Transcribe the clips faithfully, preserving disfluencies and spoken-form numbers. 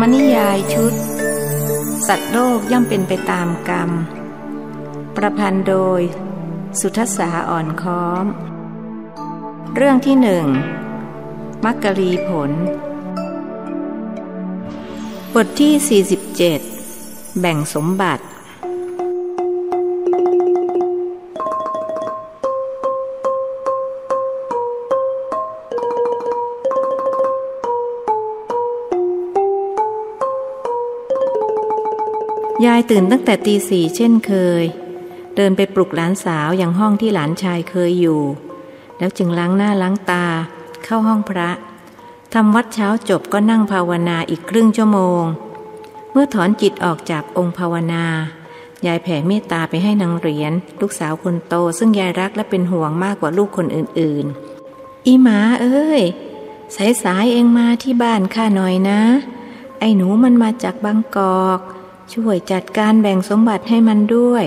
รมนิยายชุดสัตว์โลกย่อมเป็นไปตามกรรมประพันธ์โดยสุทัสสาอ่อนค้อมเรื่องที่หนึ่งมักกะลีผลบทที่สี่สิบเจ็ดแบ่งสมบัติยายตื่นตั้งแต่ตีสี่เช่นเคยเดินไปปลุกหลานสาวอย่างห้องที่หลานชายเคยอยู่แล้วจึงล้างหน้าล้างตาเข้าห้องพระทำวัดเช้าจบก็นั่งภาวนาอีกครึ่งชั่วโมงเมื่อถอนจิตออกจากองค์ภาวนายายแผ่เมตตาไปให้นางเหรียญลูกสาวคนโตซึ่งยายรักและเป็นห่วงมากกว่าลูกคนอื่นๆอีหมาเอ้ยสายๆเองมาที่บ้านข้าหน่อยนะไอ้หนูมันมาจากบางกอกช่วยจัดการแบ่งสมบัติให้มันด้วย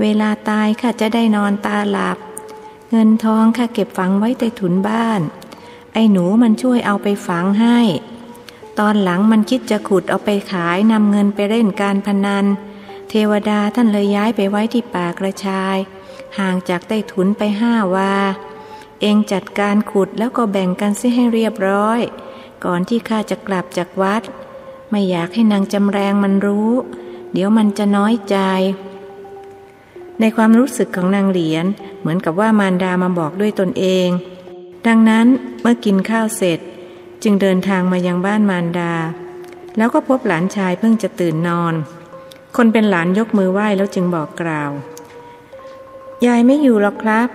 เวลาตายข้าจะได้นอนตาหลับเงินทองข้าเก็บฝังไว้ใต้ถุนบ้านไอ้หนูมันช่วยเอาไปฝังให้ตอนหลังมันคิดจะขุดเอาไปขายนำเงินไปเล่นการพนันเทวดาท่านเลยย้ายไปไว้ที่ป่ากระชายห่างจากใต้ถุนไปห้าวาเองจัดการขุดแล้วก็แบ่งกันซิให้เรียบร้อยก่อนที่ข้าจะกลับจากวัดไม่อยากให้นางจำแรงมันรู้เดี๋ยวมันจะน้อยใจในความรู้สึกของนางเหรียญเหมือนกับว่ามารดามาบอกด้วยตนเองดังนั้นเมื่อกินข้าวเสร็จจึงเดินทางมายังบ้านมารดาแล้วก็พบหลานชายเพิ่งจะตื่นนอนคนเป็นหลานยกมือไหว้แล้วจึงบอกกล่าวยายไม่อยู่หรอกครับ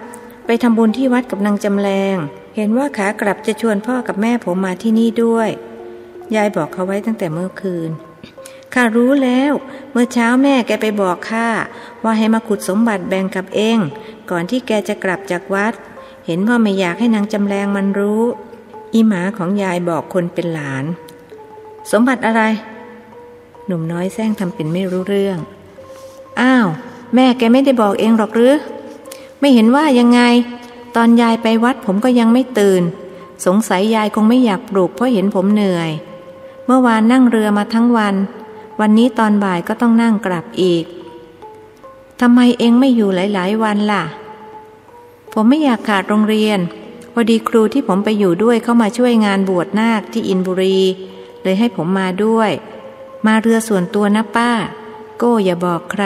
ไปทำบุญที่วัดกับนางจำแรงเห็นว่าขากลับจะชวนพ่อกับแม่ผมมาที่นี่ด้วยยายบอกเขาไว้ตั้งแต่เมื่อคืนข้ารู้แล้วเมื่อเช้าแม่แกไปบอกข้าว่าให้มาขุดสมบัติแบ่งกับเองก่อนที่แกจะกลับจากวัดเห็นว่าไม่อยากให้นางจำแรงมันรู้อีหมาของยายบอกคนเป็นหลานสมบัติอะไรหนุ่มน้อยแซงทำเป็นไม่รู้เรื่องอ้าวแม่แกไม่ได้บอกเองหรอกหรือไม่เห็นว่ายังไงตอนยายไปวัดผมก็ยังไม่ตื่นสงสัยยายคงไม่อยากปลุกเพราะเห็นผมเหนื่อยเมื่อวานนั่งเรือมาทั้งวันวันนี้ตอนบ่ายก็ต้องนั่งกลับอีกทำไมเองไม่อยู่หลายๆวันล่ะผมไม่อยากขาดโรงเรียนพอดีครูที่ผมไปอยู่ด้วยเข้ามาช่วยงานบวชนาคที่อินบุรีเลยให้ผมมาด้วยมาเรือส่วนตัวนะป้าโก้อย่าบอกใคร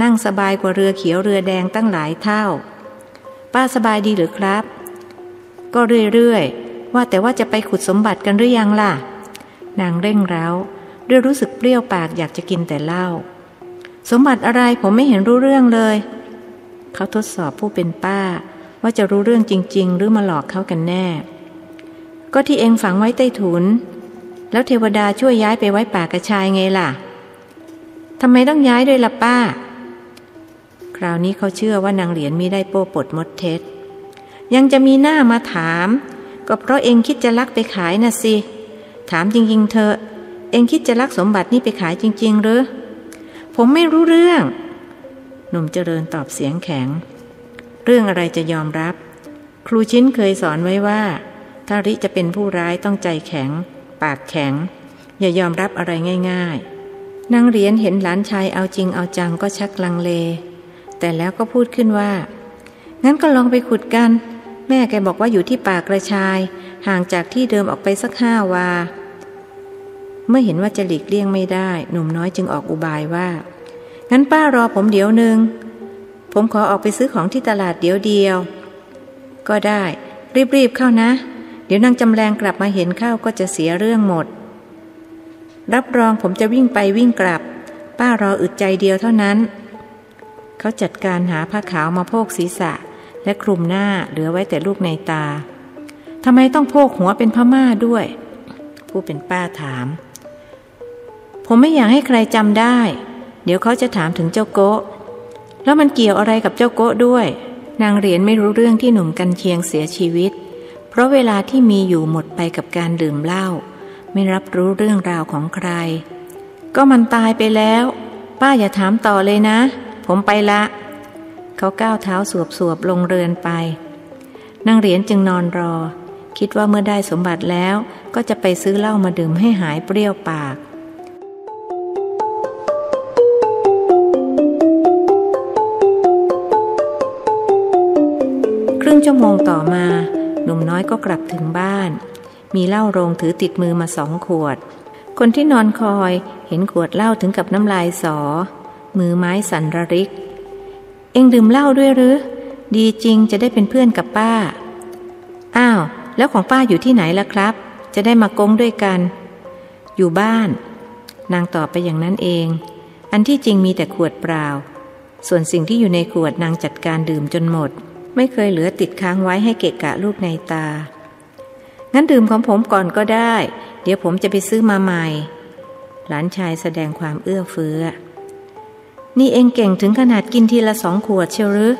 นั่งสบายกว่าเรือเขียวเรือแดงตั้งหลายเท่าป้าสบายดีหรือครับก็เรื่อยๆว่าแต่ว่าจะไปขุดสมบัติกันหรือยังล่ะนางเร่งเร้าด้วยรู้สึกเปรี้ยวปากอยากจะกินแต่เหล้าสมบัติอะไรผมไม่เห็นรู้เรื่องเลยเขาทดสอบผู้เป็นป้าว่าจะรู้เรื่องจริงๆหรือมาหลอกเขากันแน่ก็ที่เองฝังไว้ใต้ถุนแล้วเทวดาช่วยย้ายไปไว้ป่ากระชายไงล่ะทำไมต้องย้ายด้วยล่ะป้าคราวนี้เขาเชื่อว่านางเหรียญมิได้โป้ปดมดเท็จยังจะมีหน้ามาถามก็เพราะเองคิดจะลักไปขายน่ะสิถามจริงๆเธอเองคิดจะลักสมบัตินี่ไปขายจริงๆหรือผมไม่รู้เรื่องหนุ่มเจริญตอบเสียงแข็งเรื่องอะไรจะยอมรับครูชิ้นเคยสอนไว้ว่าถ้าริจะเป็นผู้ร้ายต้องใจแข็งปากแข็งอย่ายอมรับอะไรง่ายๆนางเหรียญเห็นหลานชายเอาจริงเอาจังก็ชักลังเลแต่แล้วก็พูดขึ้นว่างั้นก็ลองไปขุดกันแม่แกบอกว่าอยู่ที่ป่ากระชายห่างจากที่เดิมออกไปสักห้าวาเมื่อเห็นว่าจะหลีกเลี่ยงไม่ได้หนุ่มน้อยจึงออกอุบายว่างั้นป้ารอผมเดี๋ยวนึงผมขอออกไปซื้อของที่ตลาดเดี๋ยวเดียวก็ได้รีบๆเข้านะเดี๋ยวนางจำแรงกลับมาเห็นเข้าก็จะเสียเรื่องหมดรับรองผมจะวิ่งไปวิ่งกลับป้ารออึดใจเดียวเท่านั้นเขาจัดการหาผ้าขาวมาโพกศีรษะและคลุมหน้าเหลือไว้แต่ลูกในตาทำไมต้องโพกหัวเป็นพม่าด้วยผู้เป็นป้าถามผมไม่อยากให้ใครจำได้เดี๋ยวเขาจะถามถึงเจ้าโก๊ะแล้วมันเกี่ยวอะไรกับเจ้าโก๊ะด้วยนางเหรียญไม่รู้เรื่องที่หนุ่มกันเชียงเสียชีวิตเพราะเวลาที่มีอยู่หมดไปกับการดื่มเหล้าไม่รับรู้เรื่องราวของใครก็มันตายไปแล้วป้าอย่าถามต่อเลยนะผมไปละเขาก้าวเท้าสวบๆลงเรือนไปนางเหรียญจึงนอนรอ คิดว่าเมื่อได้สมบัติแล้วก็จะไปซื้อเหล้ามาดื่มให้หายเปรี้ยวปากครึ่งชั่วโมงต่อมาหนุ่มน้อยก็กลับถึงบ้านมีเหล้าโรงถือติดมือมาสองขวดคนที่นอนคอยเห็นขวดเหล้าถึงกับน้ำลายสอมือไม้สั่นระริกเอ็งดื่มเหล้าด้วยหรือดีจริงจะได้เป็นเพื่อนกับป้าอ้าวแล้วของป้าอยู่ที่ไหนล่ะครับจะได้มาก้งด้วยกันอยู่บ้านนางตอบไปอย่างนั้นเองอันที่จริงมีแต่ขวดเปล่าส่วนสิ่งที่อยู่ในขวดนางจัดการดื่มจนหมดไม่เคยเหลือติดค้างไว้ให้เกะกะลูกในตางั้นดื่มของผมก่อนก็ได้เดี๋ยวผมจะไปซื้อมาใหม่หลานชายแสดงความเอื้อเฟื้อนี่เองเก่งถึงขนาดกินทีละสองขวดเชียวหรือ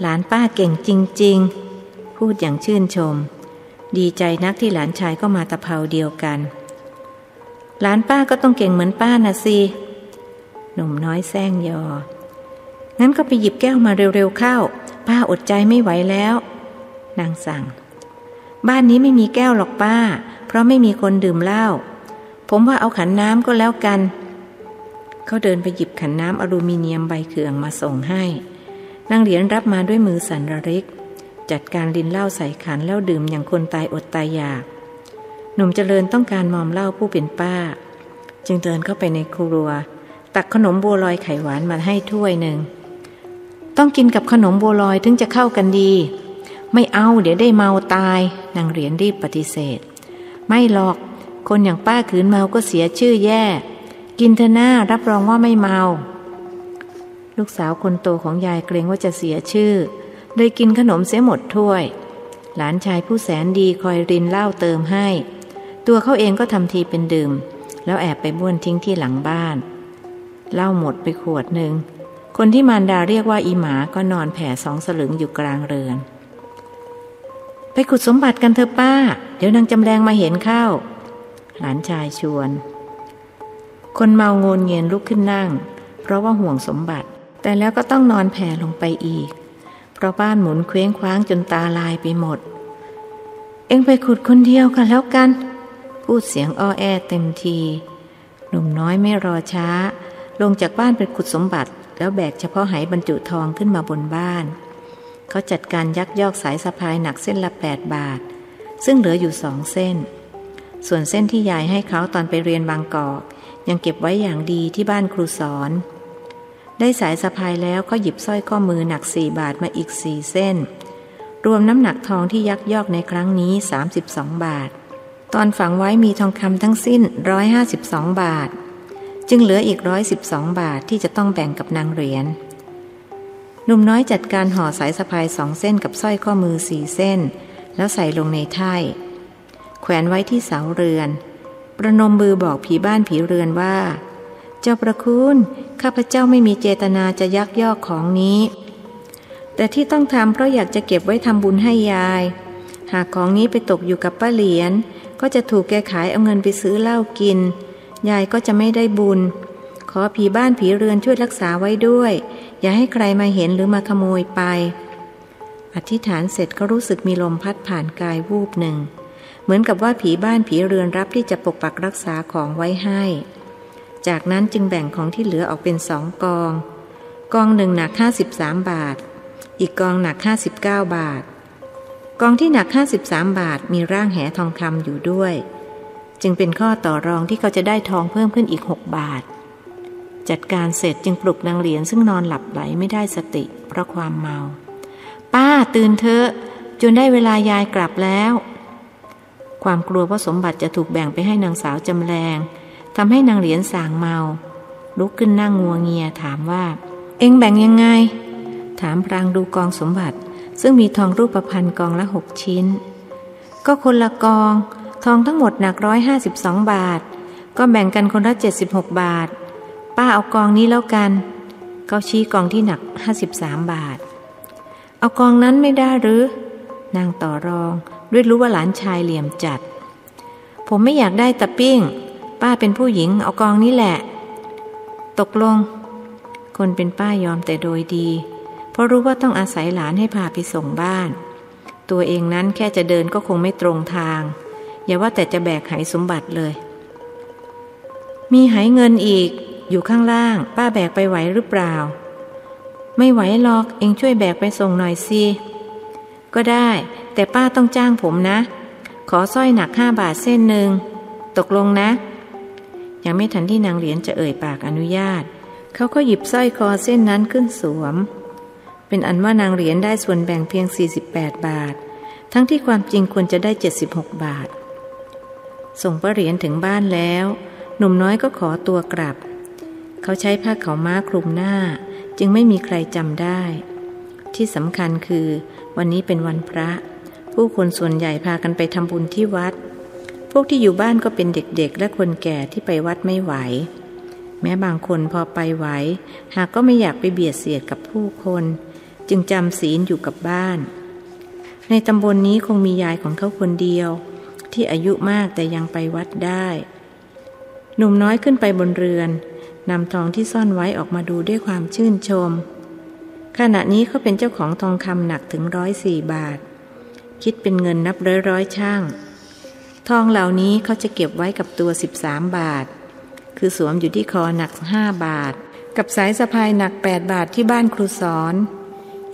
หลานป้าเก่งจริงๆพูดอย่างชื่นชมดีใจนักที่หลานชายก็มาตะเภาเดียวกันหลานป้าก็ต้องเก่งเหมือนป้านะสิหนุ่มน้อยแซงยองั้นก็ไปหยิบแก้วมาเร็วๆเข้าป้าอดใจไม่ไหวแล้วนางสั่งบ้านนี้ไม่มีแก้วหรอกป้าเพราะไม่มีคนดื่มเหล้าผมว่าเอาขันน้ำก็แล้วกันเขาเดินไปหยิบขันน้ำอลูมิเนียมใบเขื่องมาส่งให้นางเหรียญรับมาด้วยมือสั่นระริกจัดการลินเหล้าใส่ขันแล้วดื่มอย่างคนตายอดตายอยากหนุ่มเจริญต้องการมอมเหล้าผู้เป็นป้าจึงเดินเข้าไปในครัวตักขนมบัวลอยไข่หวานมาให้ถ้วยหนึ่งต้องกินกับขนมบัวลอยถึงจะเข้ากันดีไม่เอาเดี๋ยวได้เมาตายนางเหรียญรีบปฏิเสธไม่หรอกคนอย่างป้าขืนเมาก็เสียชื่อแย่กินเถอะหน้ารับรองว่าไม่เมาลูกสาวคนโตของยายเกรงว่าจะเสียชื่อเลยกินขนมเสียหมดถ้วยหลานชายผู้แสนดีคอยรินเหล้าเติมให้ตัวเขาเองก็ทำทีเป็นดื่มแล้วแอบไปบ้วนทิ้งที่หลังบ้านเหล้าหมดไปขวดหนึ่งคนที่มารดาเรียกว่าอีหมาก็นอนแผ่สองสลึงอยู่กลางเรือนไปขุดสมบัติกันเถอะป้าเดี๋ยวนางจำแรงมาเห็นเข้าหลานชายชวนคนเมาโงนเงียนลุกขึ้นนั่งเพราะว่าห่วงสมบัติแต่แล้วก็ต้องนอนแผ่ลงไปอีกเพราะบ้านหมุนเคว้งคว้างจนตาลายไปหมดเอ็งไปขุดคนเดียวกันแล้วกันพูดเสียงอ้อแอเต็มทีหนุ่มน้อยไม่รอช้าลงจากบ้านไปขุดสมบัติแล้วแบกเฉพาะไหบรรจุทองขึ้นมาบนบ้านเขาจัดการยักยอกสายสะพายหนักเส้นละแปดบาทซึ่งเหลืออยู่สองเส้นส่วนเส้นที่ยายให้เขาตอนไปเรียนบางกอกยังเก็บไว้อย่างดีที่บ้านครูสอนได้สายสะพายแล้วก็หยิบสร้อยข้อมือหนักสี่บาทมาอีกสี่เส้นรวมน้ำหนักทองที่ยักยอกในครั้งนี้สามสิบสองบาทตอนฝังไว้มีทองคำทั้งสิ้นหนึ่งร้อยห้าสิบสองบาทจึงเหลืออีกหนึ่งร้อยสิบสองบาทที่จะต้องแบ่งกับนางเหรียญหนุ่มน้อยจัดการห่อสายสะพายสองเส้นกับสร้อยข้อมือสี่เส้นแล้วใส่ลงในไถ่แขวนไว้ที่เสาเรือนประนมมือบอกผีบ้านผีเรือนว่าเจ้าประคุณข้าพเจ้าไม่มีเจตนาจะยักยอกของนี้แต่ที่ต้องทำเพราะอยากจะเก็บไว้ทำบุญให้ยายหากของนี้ไปตกอยู่กับป้าเหรียญก็จะถูกแกขายเอาเงินไปซื้อเหล้ากินยายก็จะไม่ได้บุญขอผีบ้านผีเรือนช่วยรักษาไว้ด้วยอย่าให้ใครมาเห็นหรือมาขโมยไปอธิษฐานเสร็จก็รู้สึกมีลมพัดผ่านกายวูบหนึ่งเหมือนกับว่าผีบ้านผีเรือนรับที่จะปกปักรักษาของไว้ให้จากนั้นจึงแบ่งของที่เหลือออกเป็นสองกองกองหนึ่งหนักห้าสิบสามบาทอีกกองหนักห้าสิบเก้าบาทกองที่หนักห้าสิบสามบาทมีร่างแหทองคำอยู่ด้วยจึงเป็นข้อต่อรองที่เขาจะได้ทองเพิ่มขึ้นอีกหกบาทจัดการเสร็จจึงปลุกนางเหรียญซึ่งนอนหลับไหลไม่ได้สติเพราะความเมาป้าตื่นเถอะจนได้เวลายายกลับแล้วความกลัวว่าสมบัติจะถูกแบ่งไปให้นางสาวจำแรงทำให้นางเหรียญส่างเมาลุกขึ้นนั่งงัวเงียถามว่าเอ็งแบ่งยังไงถามพลางดูกองสมบัติซึ่งมีทองรูปพรรณกองละหกชิ้นก็คนละกองทองทั้งหมดหนักร้อยห้าสิบสองบาทก็แบ่งกันคนละเจ็ดสิบหกบาทป้าเอากองนี้แล้วกันเขาชี้กองที่หนักห้าสิบสามบาทเอากองนั้นไม่ได้หรือนางต่อรองด้วยรู้ว่าหลานชายเหลี่ยมจัดผมไม่อยากได้ตะปิ้งป้าเป็นผู้หญิงเอากองนี้แหละตกลงคนเป็นป้ายอมแต่โดยดีเพราะรู้ว่าต้องอาศัยหลานให้พาไปส่งบ้าน ตัวเองนั้นแค่จะเดินก็คงไม่ตรงทางอย่าว่าแต่จะแบกหายสมบัติเลยมีหายเงินอีกอยู่ข้างล่างป้าแบกไปไหวหรือเปล่าไม่ไหวหรอกเองช่วยแบกไปส่งหน่อยสิก็ได้แต่ป้าต้องจ้างผมนะขอสร้อยหนักห้าบาทเส้นหนึ่งตกลงนะยังไม่ทันที่นางเหรียญจะเอ่ยปากอนุญาตเขาก็หยิบสร้อยคอเส้นนั้นขึ้นสวมเป็นอันว่านางเหรียญได้ส่วนแบ่งเพียงสี่สิบแปดบาททั้งที่ความจริงควรจะได้เจ็ดสิบหกบาทส่งป้าเหรียญถึงบ้านแล้วหนุ่มน้อยก็ขอตัวกลับเขาใช้ผ้าขาวม้าคลุมหน้าจึงไม่มีใครจำได้ที่สำคัญคือวันนี้เป็นวันพระผู้คนส่วนใหญ่พากันไปทำบุญที่วัดพวกที่อยู่บ้านก็เป็นเด็กๆและคนแก่ที่ไปวัดไม่ไหวแม้บางคนพอไปไหวหากก็ไม่อยากไปเบียดเสียดกับผู้คนจึงจำศีลอยู่กับบ้านในตำบล นี้คงมียายของเขาคนเดียวที่อายุมากแต่ยังไปวัดได้หนุ่มน้อยขึ้นไปบนเรือนนำทองที่ซ่อนไว้ออกมาดูด้วยความชื่นชมขณะนี้เขาเป็นเจ้าของทองคำหนักถึงร้อยสี่บาทคิดเป็นเงินนับร้อยร้อยช่างทองเหล่านี้เขาจะเก็บไว้กับตัวสิบสามบาทคือสวมอยู่ที่คอหนักห้าบาทกับสายสะพายหนักแปดบาทที่บ้านครูสอน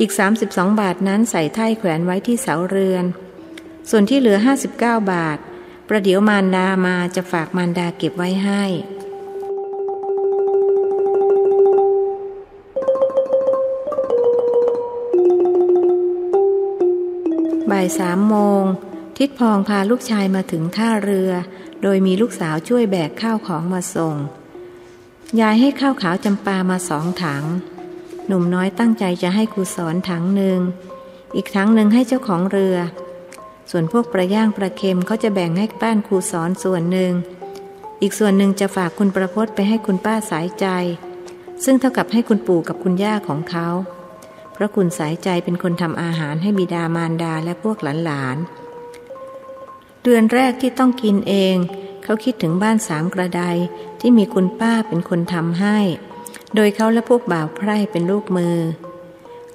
อีกสามสิบสองบาทนั้นใส่ไถ่แขวนไว้ที่เสาเรือนส่วนที่เหลือห้าสิบเก้าบาทประเดี๋ยวมารดามาจะฝากมารดาเก็บไว้ให้บ่ายสามโมงทิดพองพาลูกชายมาถึงท่าเรือโดยมีลูกสาวช่วยแบกข้าวของมาส่งยายให้ข้าวขาวจำปามาสองถังหนุ่มน้อยตั้งใจจะให้ครูสอนถังหนึ่งอีกถังหนึ่งให้เจ้าของเรือส่วนพวกปลาย่างปลาเค็มเขาจะแบ่งให้บ้านครูสอนส่วนหนึ่งอีกส่วนหนึ่งจะฝากคุณประพจน์ไปให้คุณป้าสายใจซึ่งเท่ากับให้คุณปู่กับคุณย่าของเขาเพราะคุณสายใจเป็นคนทำอาหารให้บิดามารดาและพวกหลานๆเดือนแรกที่ต้องกินเองเขาคิดถึงบ้านสามกระไดที่มีคุณป้าเป็นคนทำให้โดยเขาและพวกบ่าวไพร่เป็นลูกมือ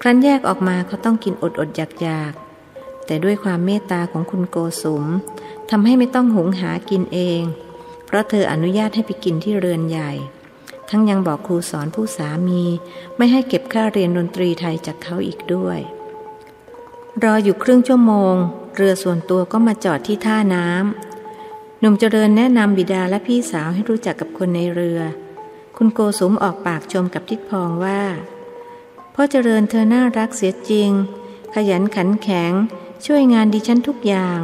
ครั้นแยกออกมาเขาต้องกินอดอดอยากๆแต่ด้วยความเมตตาของคุณโกสุมทำให้ไม่ต้องหุงหากินเองเพราะเธออนุญาตให้ไปกินที่เรือนใหญ่ทั้งยังบอกครูสอนผู้สามีไม่ให้เก็บค่าเรียนดนตรีไทยจากเขาอีกด้วยรออยู่ครึ่งชั่วโมงเรือส่วนตัวก็มาจอดที่ท่าน้ำหนุ่มเจริญแนะนำบิดาและพี่สาวให้รู้จักกับคนในเรือคุณโกสุมออกปากชมกับทิดพองว่าพ่อเจริญเธอน่ารักเสียจริงขยันขันแข็งช่วยงานดิฉันทุกอย่าง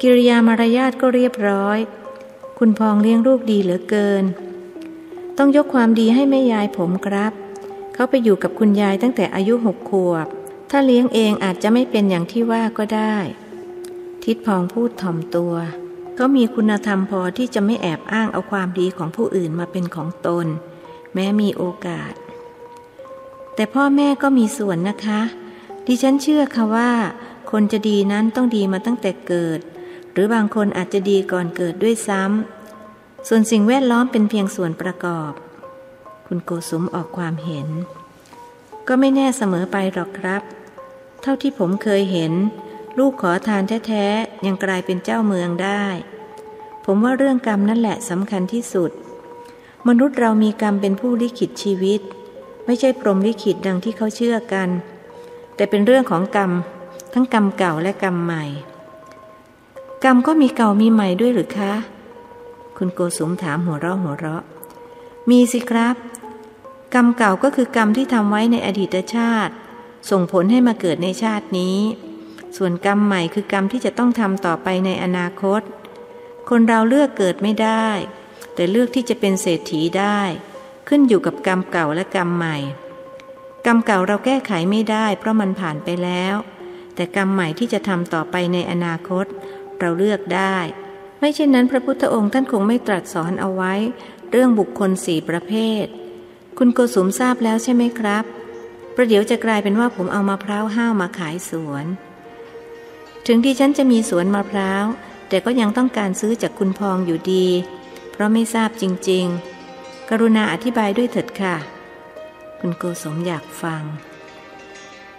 กิริยามารยาทก็เรียบร้อยคุณพองเลี้ยงลูกดีเหลือเกินต้องยกความดีให้แม่ยายผมครับเขาไปอยู่กับคุณยายตั้งแต่อายุหกขวบถ้าเลี้ยงเองอาจจะไม่เป็นอย่างที่ว่าก็ได้ทิดพองพูดถ่อมตัวก็มีคุณธรรมพอที่จะไม่แอบอ้างเอาความดีของผู้อื่นมาเป็นของตนแม้มีโอกาสแต่พ่อแม่ก็มีส่วนนะคะดิฉันเชื่อค่ะว่าคนจะดีนั้นต้องดีมาตั้งแต่เกิดหรือบางคนอาจจะดีก่อนเกิดด้วยซ้ำส่วนสิ่งแวดล้อมเป็นเพียงส่วนประกอบคุณโกสุมออกความเห็นก็ไม่แน่เสมอไปหรอกครับเท่าที่ผมเคยเห็นลูกขอทานแท้ๆยังกลายเป็นเจ้าเมืองได้ผมว่าเรื่องกรรมนั่นแหละสำคัญที่สุดมนุษย์เรามีกรรมเป็นผู้ลิขิตชีวิตไม่ใช่พรหมลิขิตดังที่เขาเชื่อกันแต่เป็นเรื่องของกรรมทั้งกรรมเก่าและกรรมใหม่กรรมก็มีเก่ามีใหม่ด้วยหรือคะคุณโกสุมถามหัวเราะหัวเราะมีสิครับกรรมเก่าก็คือกรรมที่ทำไว้ในอดีตชาติส่งผลให้มาเกิดในชาตินี้ส่วนกรรมใหม่คือกรรมที่จะต้องทำต่อไปในอนาคตคนเราเลือกเกิดไม่ได้แต่เลือกที่จะเป็นเศรษฐีได้ขึ้นอยู่กับกรรมเก่าและกรรมใหม่กรรมเก่าเราแก้ไขไม่ได้เพราะมันผ่านไปแล้วแต่กรรมใหม่ที่จะทำต่อไปในอนาคตเราเลือกได้ไม่เช่นนั้นพระพุทธองค์ท่านคงไม่ตรัสสอนเอาไว้เรื่องบุคคลสี่ประเภทคุณโกสุมทราบแล้วใช่ไหมครับประเดี๋ยวจะกลายเป็นว่าผมเอามะพร้าวห้าวมาขายสวนถึงที่ฉันจะมีสวนมะพร้าวแต่ก็ยังต้องการซื้อจากคุณพองอยู่ดีเพราะไม่ทราบจริงๆกรุณาอธิบายด้วยเถิดค่ะคุณโกสุมอยากฟัง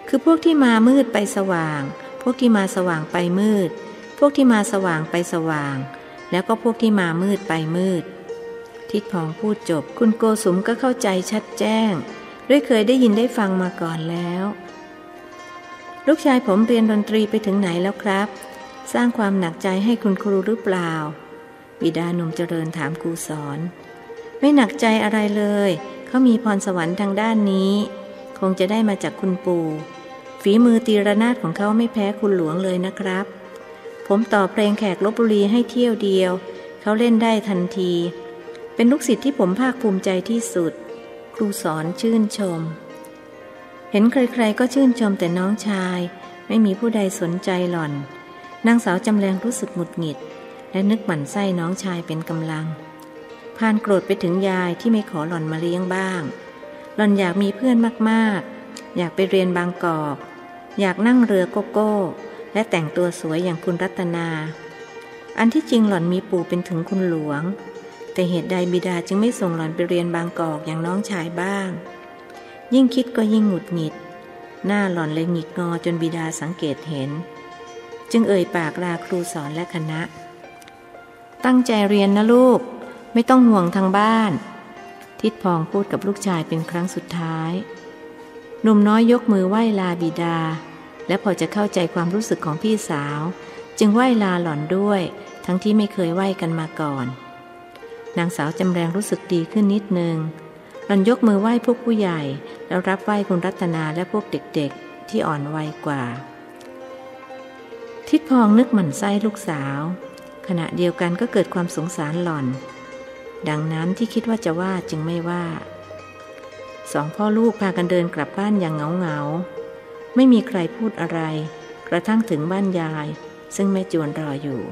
คือพวกที่มามืดไปสว่างพ พวกที่มาสว่างไปมืดพวกที่มาสว่างไปสว่างแล้วก็พวกที่มามืดไปมืดทิดพองพูดจบคุณโกสุมก็เข้าใจชัดแจ้งด้วยเคยได้ยินได้ฟังมาก่อนแล้วลูกชายผมเรียนดนตรีไปถึงไหนแล้วครับสร้างความหนักใจให้คุณครูหรือเปล่าบิดาหนุ่มเจริญถามครูสอนไม่หนักใจอะไรเลยเขามีพรสวรรค์ทางด้านนี้คงจะได้มาจากคุณปู่ฝีมือตีระนาดของเขาไม่แพ้คุณหลวงเลยนะครับผมต่อเพลงแขกลพบุรีให้เที่ยวเดียวเขาเล่นได้ทันทีเป็นลูกศิษย์ที่ผมภาคภูมิใจที่สุดครูสอนชื่นชมเห็นใครๆก็ชื่นชมแต่น้องชายไม่มีผู้ใดสนใจหล่อนนางสาวจำแรงรู้สึกหงุดหงิดและนึกหมั่นไส้น้องชายเป็นกำลังพานโกรธไปถึงยายที่ไม่ขอหล่อนมาเลี้ยงบ้างหล่อนอยากมีเพื่อนมากๆอยากไปเรียนบางกอกอยากนั่งเรือโกโก้และแต่งตัวสวยอย่างคุณรัตนาอันที่จริงหล่อนมีปู่เป็นถึงคุณหลวงแต่เหตุใดบิดาจึงไม่ส่งหล่อนไปเรียนบางกอกอย่างน้องชายบ้างยิ่งคิดก็ยิ่งหงุดหงิดหน้าหล่อนเลยหงิกงอจนบิดาสังเกตเห็นจึงเอ่ยปากลาครูสอนและคณะตั้งใจเรียนนะลูกไม่ต้องห่วงทางบ้านทิดพองพูดกับลูกชายเป็นครั้งสุดท้ายหนุ่มน้อยยกมือไหว้ลาบิดาและพอจะเข้าใจความรู้สึกของพี่สาวจึงไหว้ลาหล่อนด้วยทั้งที่ไม่เคยไหว้กันมาก่อนนางสาวจำแรงรู้สึกดีขึ้นนิดนึงหล่อนยกมือไหว้พวกผู้ใหญ่แล้วรับไหว้คุณรัตนาและพวกเด็กๆที่อ่อนวัยกว่าทิดพองนึกหมั่นไส้ลูกสาวขณะเดียวกันก็เกิดความสงสารหล่อนดังนั้นที่คิดว่าจะว่าจึงไม่ว่าสองพ่อลูกพากันเดินกลับบ้านอย่างเหงาๆไม่มีใครพูดอะไรกระทั่งถึงบ้านยายซึ่งแม่จวนรออยู่